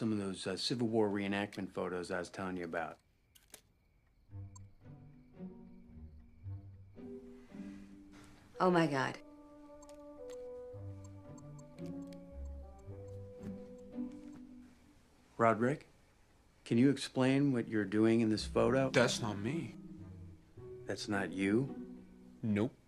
some of those Civil War reenactment photos I was telling you about. Oh my God. Roderick, can you explain what you're doing in this photo? That's not me. That's not you? Nope.